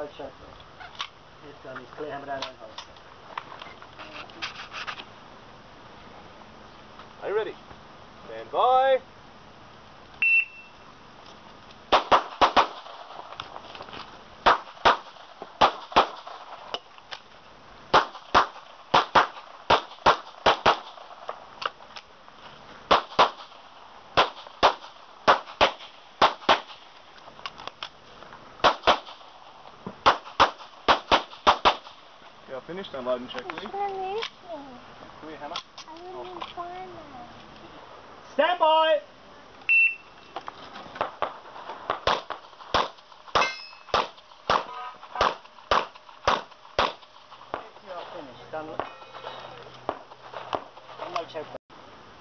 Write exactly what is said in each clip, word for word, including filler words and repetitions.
light shot though. It's gonna be clear hammered out on hole. Are you ready? Stand by. I finished unloading check, please. Clear hammer. Stand by!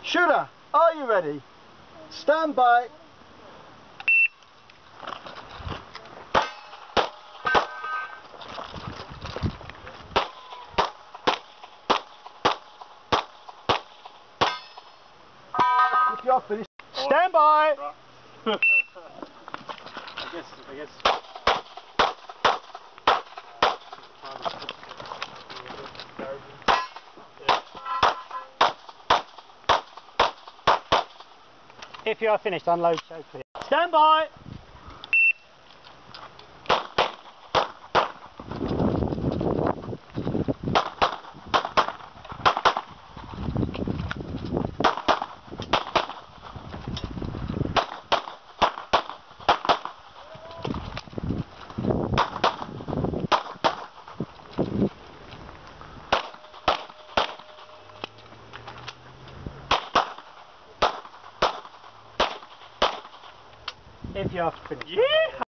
Shooter, are you ready? Stand by! Finished. Stand by! I guess, I guess. If you are finished, unload show clear. Stand by! If you're finished. Yeah!